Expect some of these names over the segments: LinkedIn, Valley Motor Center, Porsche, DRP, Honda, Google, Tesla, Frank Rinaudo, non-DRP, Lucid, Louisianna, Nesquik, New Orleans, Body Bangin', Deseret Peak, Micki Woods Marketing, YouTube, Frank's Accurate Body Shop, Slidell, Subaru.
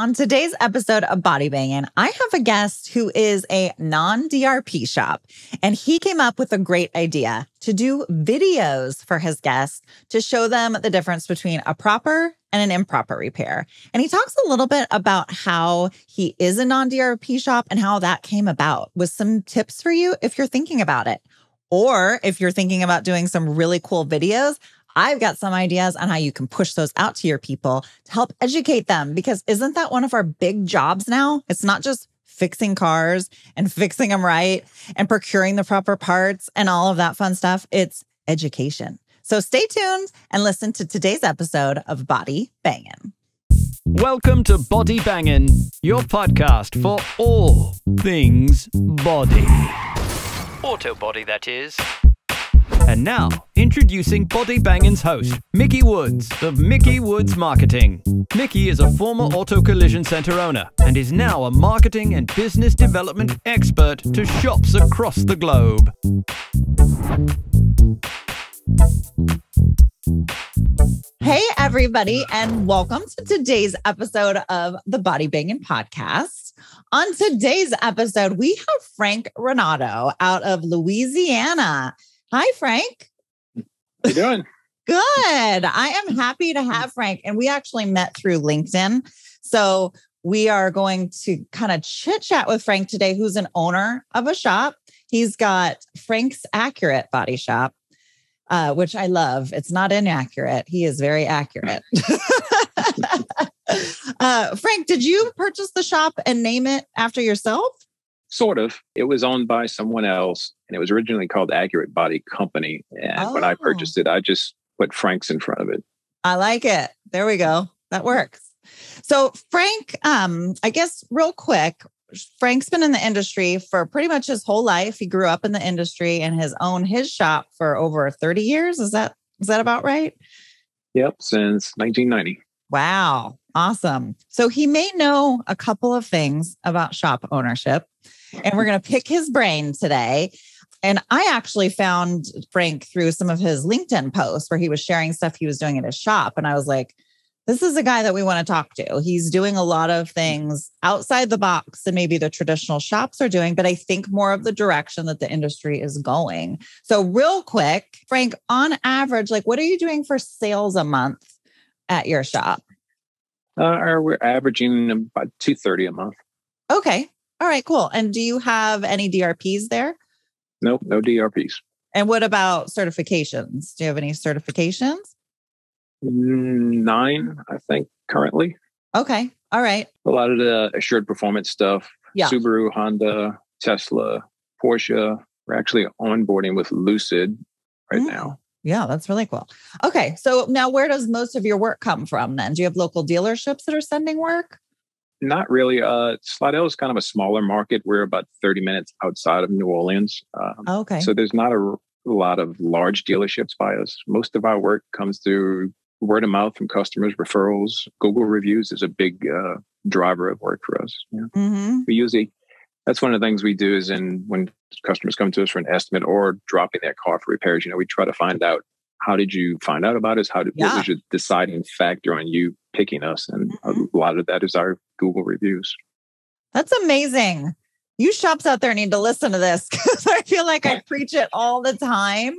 On today's episode of Body Bangin', I have a guest who is a non-DRP shop, and he came up with a great idea to do videos for his guests to show them the difference between a proper and an improper repair. And he talks a little bit about how he is a non-DRP shop and how that came about with some tips for you if you're thinking about it. Or if you're thinking about doing some really cool videos, I've got some ideas on how you can push those out to your people to help educate them, because isn't that one of our big jobs now? It's not just fixing cars and fixing them right and procuring the proper parts and all of that fun stuff. It's education. So stay tuned and listen to today's episode of Body Bangin'. Welcome to Body Bangin', your podcast for all things body. Auto body, that is. And now, introducing Body Bangin's host, Micki Woods of Micki Woods Marketing. Micki is a former auto collision center owner and is now a marketing and business development expert to shops across the globe. Hey, everybody, and welcome to today's episode of the Body Bangin' Podcast. On today's episode, we have Frank Rinaudo out of Louisiana. Hi, Frank. How you doing? Good. I am happy to have Frank. And we actually met through LinkedIn. So we are going to kind of chit chat with Frank today, who's an owner of a shop. He's got Frank's Accurate Body Shop, which I love. It's not inaccurate. He is very accurate. Frank, did you purchase the shop and name it after yourself? Sort of. It was owned by someone else, and it was originally called Accurate Body Company. And when I purchased it, I just put Frank's in front of it. I like it. There we go. That works. So Frank, I guess real quick, Frank's been in the industry for pretty much his whole life. He grew up in the industry and has owned his shop for over 30 years. Is that about right? Yep. Since 1990. Wow. Awesome. So he may know a couple of things about shop ownership. And we're going to pick his brain today. And I actually found Frank through some of his LinkedIn posts where he was sharing stuff he was doing at his shop. And I was like, this is a guy that we want to talk to. He's doing a lot of things outside the box than maybe the traditional shops are doing, but I think more of the direction that the industry is going. So real quick, Frank, on average, like what are you doing for sales a month at your shop? We're averaging about $230 a month. Okay. All right, cool. And do you have any DRPs there? Nope, no DRPs. And what about certifications? Do you have any certifications? 9, I think, currently. Okay, all right. A lot of the assured performance stuff, yeah. Subaru, Honda, Tesla, Porsche. We're actually onboarding with Lucid right now. Yeah, that's really cool. Okay, so now where does most of your work come from then? Do you have local dealerships that are sending work? Not really. Slidell is kind of a smaller market. We're about 30 minutes outside of New Orleans. Okay. So there's not a lot of large dealerships by us. Most of our work comes through word of mouth from customers, referrals. Google reviews is a big driver of work for us. Yeah. Mm-hmm. That's one of the things we do is when customers come to us for an estimate or dropping their car for repairs, we try to find out, how did you find out about us? What was your deciding factor on you picking us? And a lot of that is our Google reviews. That's amazing. You shops out there need to listen to this because I feel like I preach it all the time,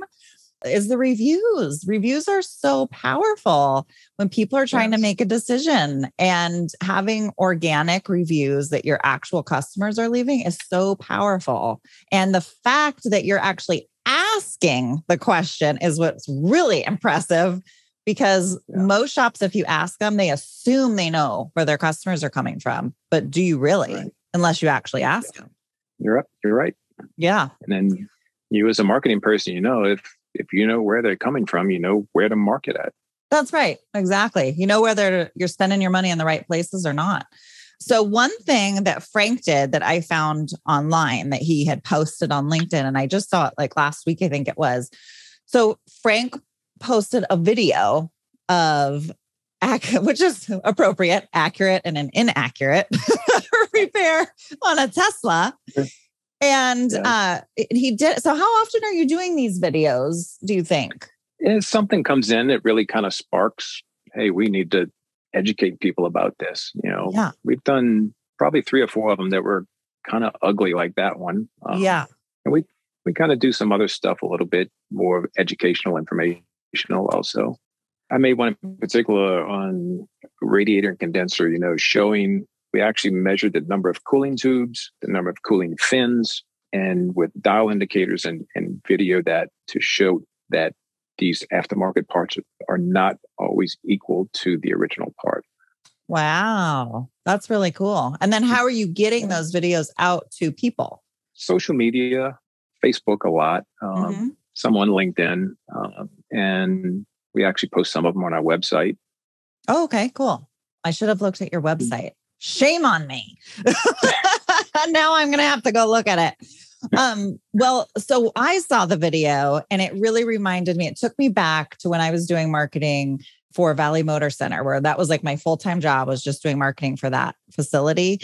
is the reviews. Reviews are so powerful when people are trying to make a decision, and having organic reviews that your actual customers are leaving is so powerful. And the fact that you're actually asking the question is what's really impressive, because most shops, if you ask them, they assume they know where their customers are coming from. But do you really? Right. Unless you actually ask them. You're right. Yeah. And then you as a marketing person, if you know where they're coming from, you know where to market at. That's right. Exactly. You know whether you're spending your money in the right places or not. So one thing that Frank did that I found online that he had posted on LinkedIn, and I just saw it like last week, I think it was. So Frank posted a video of, which is appropriate, accurate and an inaccurate repair on a Tesla. And he did. So how often are you doing these videos, do you think? If something comes in, it really kind of sparks, hey, we need to educate people about this. You know, yeah. We've done probably 3 or 4 of them that were kind of ugly, like that one. And we kind of do some other stuff a little bit more educational, informational also. I made one in particular on radiator and condenser, you know, showing we actually measured the number of cooling tubes, the number of cooling fins, and with dial indicators and video that to show that these aftermarket parts are not always equal to the original part. Wow. That's really cool. And then how are you getting those videos out to people? Social media, Facebook a lot, some on LinkedIn, and we actually post some of them on our website. Oh, okay, cool. I should have looked at your website. Shame on me. Now I'm going to have to go look at it. Well, so I saw the video and it really reminded me, it took me back to when I was doing marketing for Valley Motor Center, where that was like my full-time job, was just doing marketing for that facility.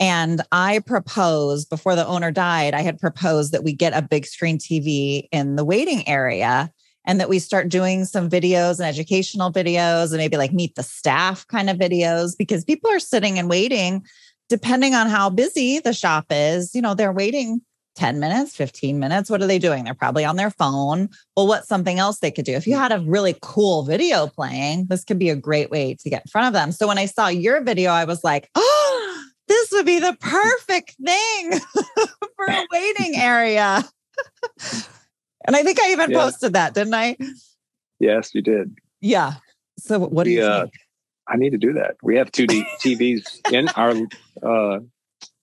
And I proposed, before the owner died, I had proposed that we get a big screen TV in the waiting area and that we start doing some videos and educational videos and maybe like meet the staff kind of videos, because people are sitting and waiting, depending on how busy the shop is. You know, they're waiting 10 minutes, 15 minutes. What are they doing? They're probably on their phone. Well, what's something else they could do? If you had a really cool video playing, this could be a great way to get in front of them. So when I saw your video, I was like, oh, this would be the perfect thing for a waiting area. And I think I even posted that, didn't I? Yes, you did. Yeah. So what do you think? I need to do that. We have 2 TVs in our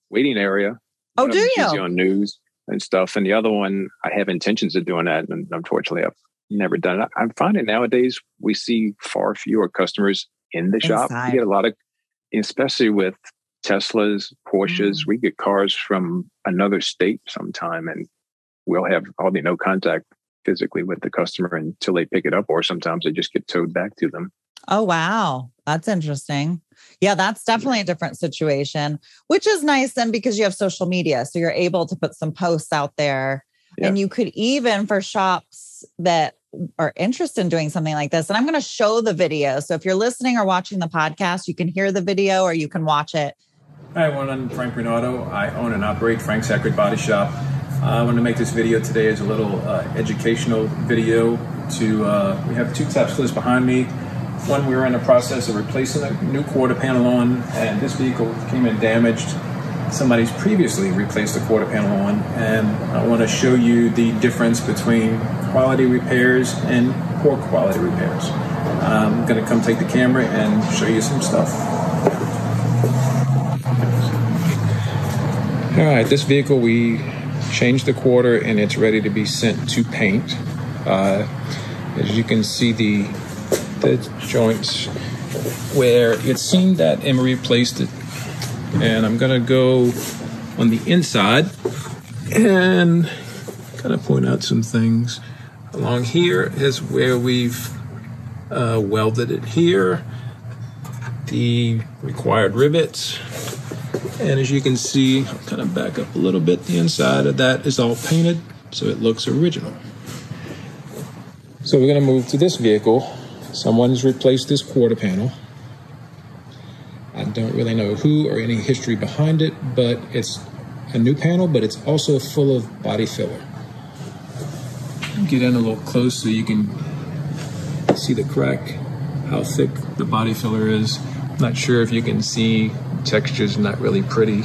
waiting area. Oh, do you? On news and stuff. And the other one, I have intentions of doing that. And unfortunately, I've never done it. I'm finding nowadays we see far fewer customers in the shop. We get a lot of, especially with Teslas, Porsches, we get cars from another state sometime, and we'll have hardly no contact physically with the customer until they pick it up, or sometimes they just get towed back to them. Oh, wow. That's interesting. Yeah, that's definitely a different situation, which is nice then because you have social media. So you're able to put some posts out there and you could even, for shops that are interested in doing something like this, and I'm going to show the video. So if you're listening or watching the podcast, you can hear the video or you can watch it. Hi, everyone. I'm Frank Rinaudo. I own and operate Frank's Accurate Body Shop. I want to make this video today as a little educational video. We have 2 top splits behind me. One we were in the process of replacing a new quarter panel on, and this vehicle came in damaged. Somebody's previously replaced the quarter panel on, and I want to show you the difference between quality repairs and poor quality repairs. I'm going to come take the camera and show you some stuff. All right, this vehicle we changed the quarter and it's ready to be sent to paint. As you can see, the joints where it seemed that Emery placed it, and I'm gonna go on the inside and kind of point out some things. Along here is where we've welded it here, the required rivets, and as you can see, I'll kind of back up a little bit, the inside of that is all painted so it looks original. So we're gonna move to this vehicle. Someone's replaced this quarter panel. I don't really know who or any history behind it, but it's a new panel, but it's also full of body filler. Get in a little close so you can see the crack, how thick the body filler is. Not sure if you can see, texture's not really pretty.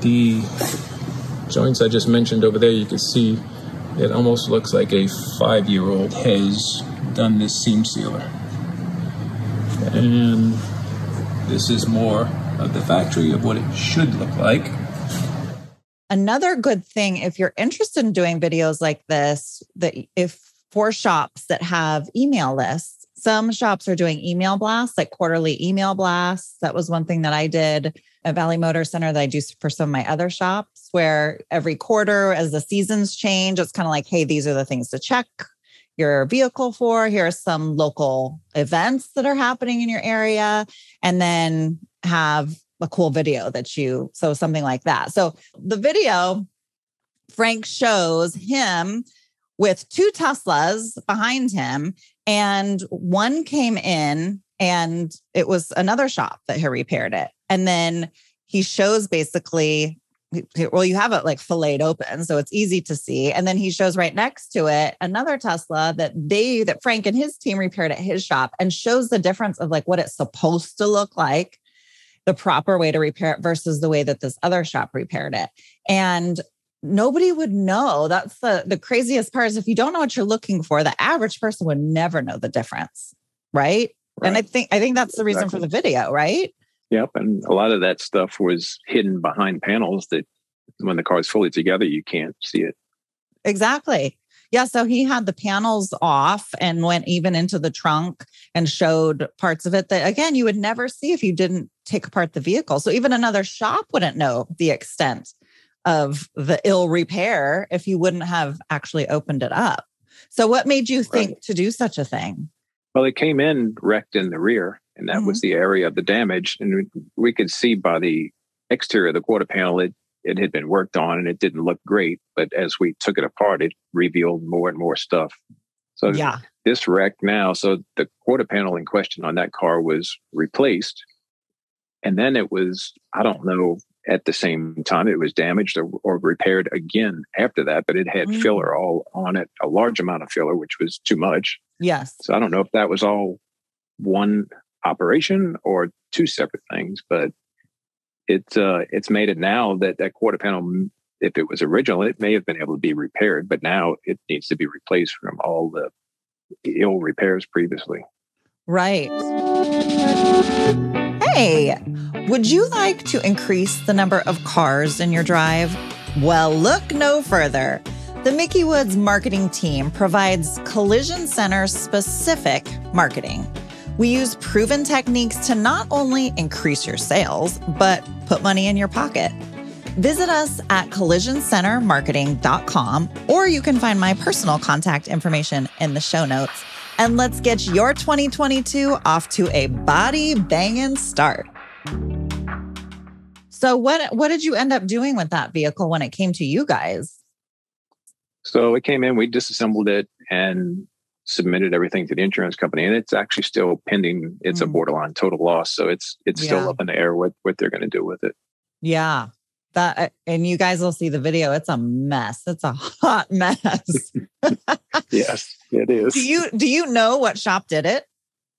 The joints I just mentioned over there, you can see it almost looks like a 5-year-old has done this seam sealer. And this is more of the factory of what it should look like. Another good thing, if you're interested in doing videos like this, that if for shops that have email lists, some shops are doing email blasts, like quarterly email blasts. That was one thing that I did at Valley Motor Center that I do for some of my other shops, where every quarter as the seasons change, it's kind of like, hey, these are the things to check your vehicle for. Here are some local events that are happening in your area, and then have a cool video that you, so something like that. So the video, Frank shows him with 2 Teslas behind him, and one came in And it was another shop that had repaired it. And then he shows basically, well, you have it like filleted open, so it's easy to see. And then he shows right next to it another Tesla that Frank and his team repaired at his shop, and shows the difference of like what it's supposed to look like, the proper way to repair it versus the way that this other shop repaired it. And nobody would know. That's the craziest part is if you don't know what you're looking for, the average person would never know the difference, right? And I think that's the reason for the video, right? Yep. And a lot of that stuff was hidden behind panels that when the car is fully together, you can't see it. Exactly. Yeah. So he had the panels off and went even into the trunk and showed parts of it that, again, you would never see if you didn't take apart the vehicle. So even another shop wouldn't know the extent of the ill repair if you wouldn't have actually opened it up. So what made you think to do such a thing? Well, it came in wrecked in the rear. And that was the area of the damage. And we could see by the exterior of the quarter panel, it had been worked on and it didn't look great. But as we took it apart, it revealed more and more stuff. So this wreck now, so the quarter panel in question on that car was replaced. And then it was, I don't know, at the same time, it was damaged or repaired again after that. But it had filler all on it, a large amount of filler, which was too much. Yes. So I don't know if that was all one operation or two separate things, but it's made it now that quarter panel, if it was original, it may have been able to be repaired, but now it needs to be replaced from all the ill repairs previously. Right. Hey, would you like to increase the number of cars in your drive? Well, look no further. The Micki Woods marketing team provides collision center specific marketing. We use proven techniques to not only increase your sales, but put money in your pocket. Visit us at collisioncentermarketing.com, or you can find my personal contact information in the show notes. And let's get your 2022 off to a body banging start. So what did you end up doing with that vehicle when it came to you guys? So it came in, we disassembled it and submitted everything to the insurance company, and it's actually still pending. It's a borderline total loss, so it's still up in the air what they're going to do with it. Yeah, that, and you guys will see the video. It's a mess. It's a hot mess. Yes, it is. Do you know what shop did it?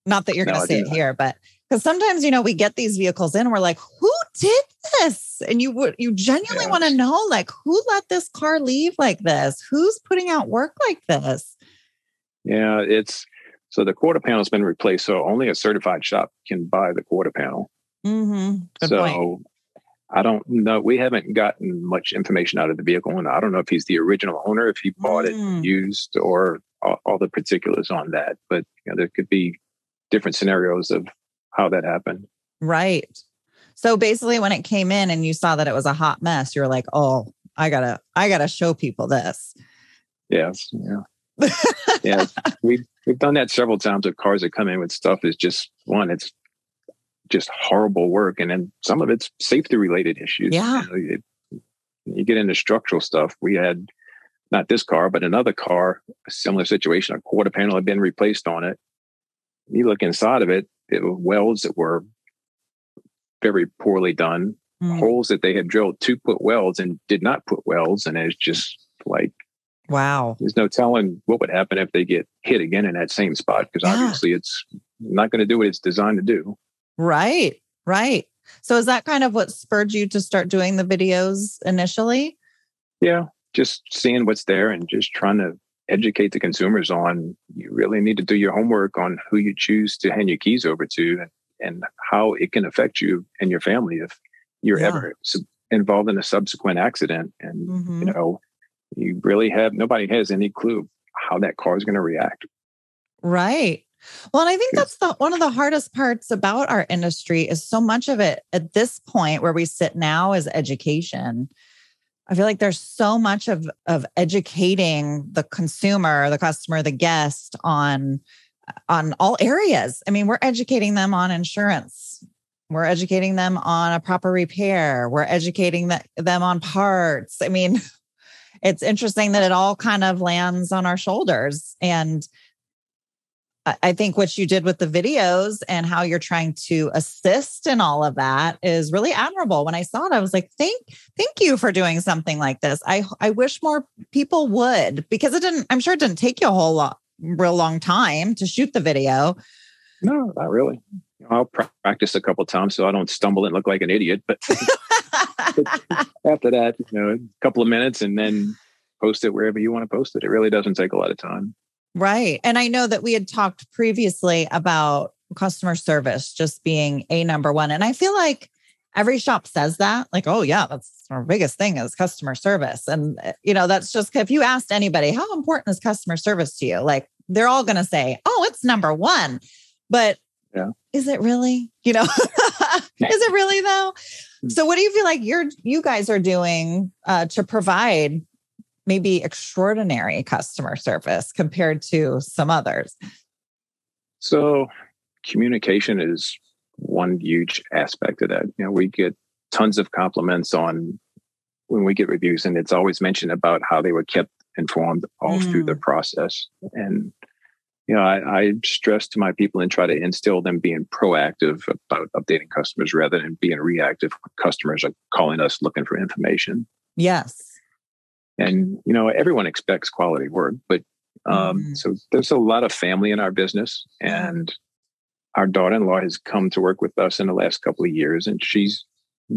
Not that you're going to see it here, but because sometimes we get these vehicles in, and we're like, who did this? And you genuinely want to know, like, who let this car leave like this? Who's putting out work like this? Yeah, so the quarter panel's been replaced, so only a certified shop can buy the quarter panel. Mm-hmm. So point. I don't know. We haven't gotten much information out of the vehicle, and I don't know if he's the original owner, if he bought it used, or all the particulars on that. But there could be different scenarios of how that happened. Right. So basically, when it came in and you saw that it was a hot mess, you were like, "Oh, I gotta show people this." Yes. Yeah. Yeah, we've done that several times with cars that come in with stuff is just it's just horrible work, and then some of it's safety related issues. Yeah, you get into structural stuff. We had not this car, but another car, a similar situation. A quarter panel had been replaced on it. You look inside of it; it was welds that were very poorly done, holes that they had drilled to put welds and did not put welds, and it's just like. Wow. There's no telling what would happen if they get hit again in that same spot, because obviously it's not going to do what it's designed to do. Right. Right. So is that kind of what spurred you to start doing the videos initially? Yeah. Just seeing what's there and just trying to educate the consumers on, you really need to do your homework on who you choose to hand your keys over to and how it can affect you and your family if you're ever involved in a subsequent accident. And, you really nobody has any clue how that car is going to react. Right. Well, and I think that's one of the hardest parts about our industry is so much of it at this point where we sit now is education. I feel like there's so much of educating the consumer, the customer, the guest on all areas. I mean, we're educating them on insurance. We're educating them on a proper repair. We're educating them on parts. I mean, it's interesting that it all kind of lands on our shoulders. And I think what you did with the videos and how you're trying to assist in all of that is really admirable. When I saw it, I was like, thank you for doing something like this. I wish more people would, because I'm sure it didn't take you a whole lot, real long time to shoot the video. No, not really. I'll practice a couple of times so I don't stumble and look like an idiot. But after that, a couple of minutes and then post it wherever you want to post it. It really doesn't take a lot of time. Right. And I know that we had talked previously about customer service just being a number one. And I feel like every shop says that, like, oh yeah, that's our biggest thing is customer service. And, that's just, if you asked anybody, how important is customer service to you? Like, they're all going to say, oh, it's number one. But yeah. Is it really, is it really though? So what do you feel like you guys are doing to provide maybe extraordinary customer service compared to some others? So communication is one huge aspect of that. We get tons of compliments on when we get reviews, and it's always mentioned about how they were kept informed all through the process. And, I stress to my people and try to instill them being proactive about updating customers rather than being reactive when customers are calling us looking for information. Yes. And, everyone expects quality work, but so there's a lot of family in our business. And our daughter-in-law has come to work with us in the last couple of years, and she's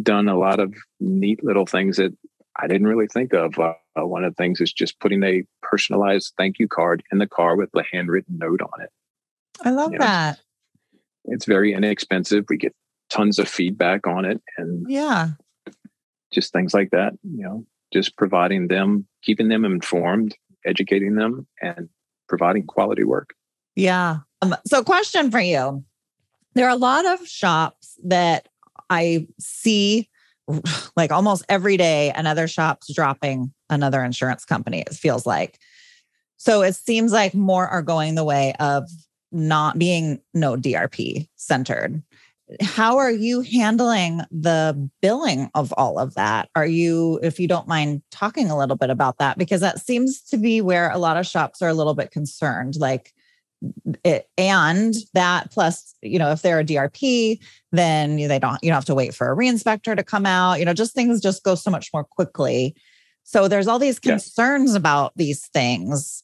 done a lot of neat little things that I didn't really think of. One of the things is just putting a personalized thank you card in the car with a handwritten note on it. I love that. It's very inexpensive. We get tons of feedback on it, and just things like that, just providing them, keeping them informed, educating them, and providing quality work. Yeah. So question for you. There are a lot of shops that I see like almost every day, another shop's dropping another insurance company, it feels like. So it seems like more are going the way of not being DRP centered. How are you handling the billing of all of that? Are you, if you don't mind talking a little bit about that, because that seems to be where a lot of shops are a little bit concerned, like it, and that plus, if they're a DRP, then you don't have to wait for a re-inspector to come out, just things just go so much more quickly. So there's all these concerns about these things.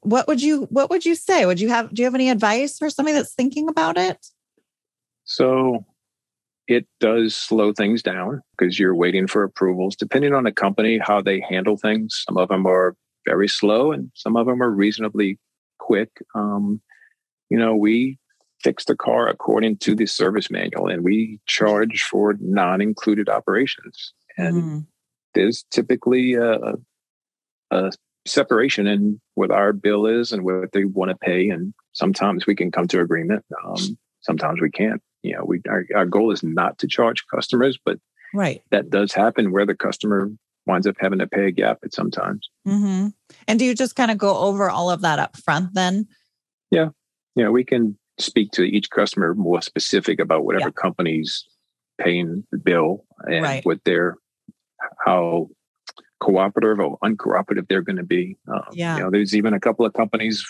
What would you say? Do you have any advice for somebody that's thinking about it? So it does slow things down because you're waiting for approvals, depending on the company, how they handle things. Some of them are very slow and some of them are reasonably quick. We fix the car according to the service manual, and we charge for non-included operations. And there's typically a separation in what our bill is and what they want to pay. And sometimes we can come to agreement. Sometimes we can't. Our goal is not to charge customers, but that does happen where the customer winds up having to pay a gap at some times. Mm-hmm. And do you just kind of go over all of that up front then? Yeah. We can speak to each customer more specific about whatever company's paying the bill and what how cooperative or uncooperative they're going to be. There's even a couple of companies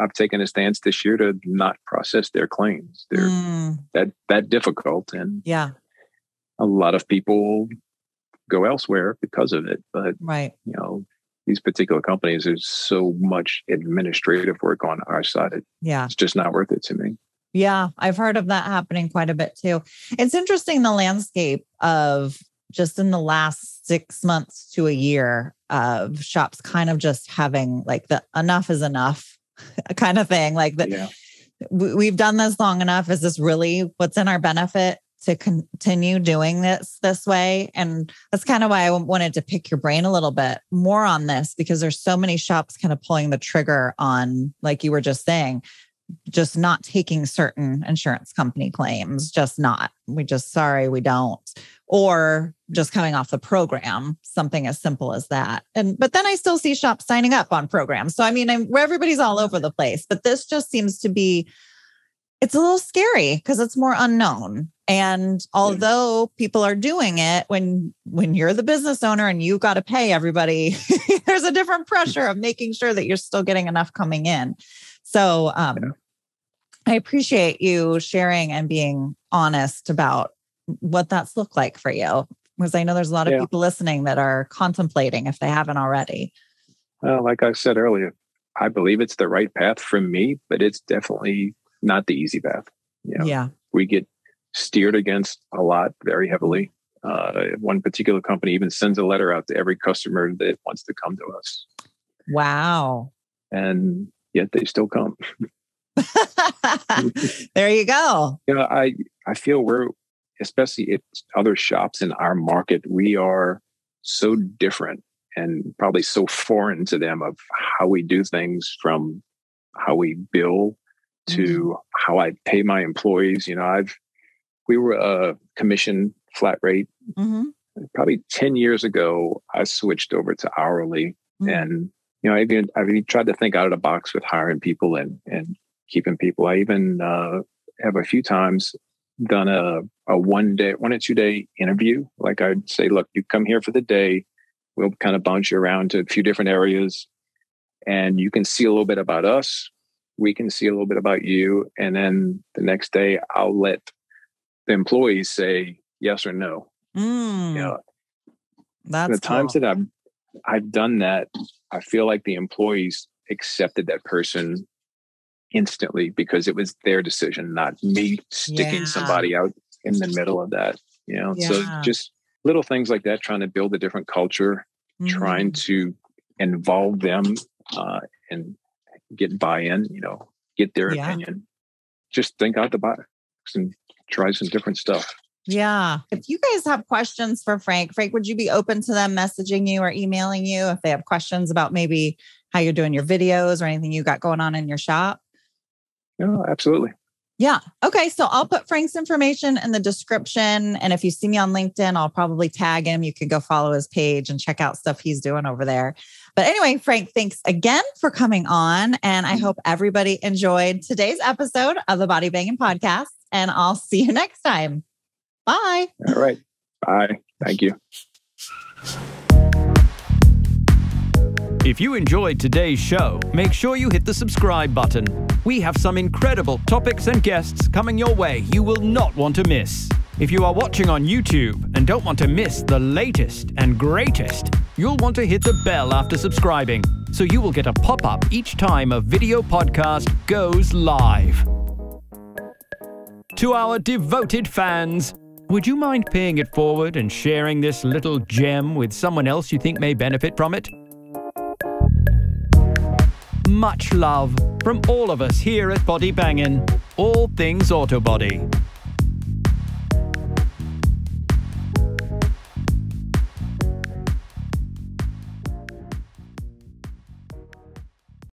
I've taken a stance this year to not process their claims. They're that difficult, and a lot of people go elsewhere because of it. But these particular companies, there's so much administrative work on our side. It's just not worth it to me. Yeah, I've heard of that happening quite a bit too. It's interesting the landscape of just in the last 6 months to a year of shops kind of just having like the enough is enough kind of thing. Like we've done this long enough. Is this really what's in our benefit to continue doing this way? And that's kind of why I wanted to pick your brain a little bit more on this, because there's so many shops kind of pulling the trigger on, like you were just saying, just not taking certain insurance company claims, we don't, or just coming off the program, something as simple as that. But then I still see shops signing up on programs. So, everybody's all over the place, but this just seems to be, it's a little scary because it's more unknown. And although people are doing it, when you're the business owner and you got to pay everybody, there's a different pressure of making sure that you're still getting enough coming in. So I appreciate you sharing and being honest about what that's looked like for you, because I know there's a lot of people listening that are contemplating if they haven't already. Well, like I said earlier, I believe it's the right path for me, but it's definitely not the easy path. You know, we get steered against a lot very heavily. One particular company even sends a letter out to every customer that wants to come to us. Wow. And yet they still come. There you go. You know, I feel we're, especially at other shops in our market, we are so different and probably so foreign to them of how we do things, from how we bill to how I pay my employees. You know, we were a commission flat rate. Probably 10 years ago, I switched over to hourly. And, you know, I've even tried to think out of the box with hiring people and keeping people. I even have a few times done a one or two day interview. Like I'd say, look, you come here for the day. We'll kind of bounce you around to a few different areas and you can see a little bit about us. We can see a little bit about you. And then the next day I'll let the employees say yes or no. You know, that's the times that I've done that. I feel like the employees accepted that person instantly because it was their decision, not me sticking somebody out in the middle of that. You know, so just little things like that, trying to build a different culture, trying to involve them and get buy-in, you know, get their opinion. Just think out the box and try some different stuff. Yeah. If you guys have questions for Frank, would you be open to them messaging you or emailing you if they have questions about maybe how you're doing your videos or anything you got going on in your shop? No, absolutely. Yeah. Okay. So I'll put Frank's information in the description. And if you see me on LinkedIn, I'll probably tag him. You can go follow his page and check out stuff he's doing over there. But anyway, Frank, thanks again for coming on. And I hope everybody enjoyed today's episode of the Body Bangin' Podcast. And I'll see you next time. Bye. All right. Bye. Thank you. If you enjoyed today's show, make sure you hit the subscribe button. We have some incredible topics and guests coming your way you will not want to miss. If you are watching on YouTube and don't want to miss the latest and greatest, you'll want to hit the bell after subscribing, so you will get a pop-up each time a video podcast goes live. To our devoted fans, would you mind paying it forward and sharing this little gem with someone else you think may benefit from it? Much love from all of us here at Body Bangin', all things auto body.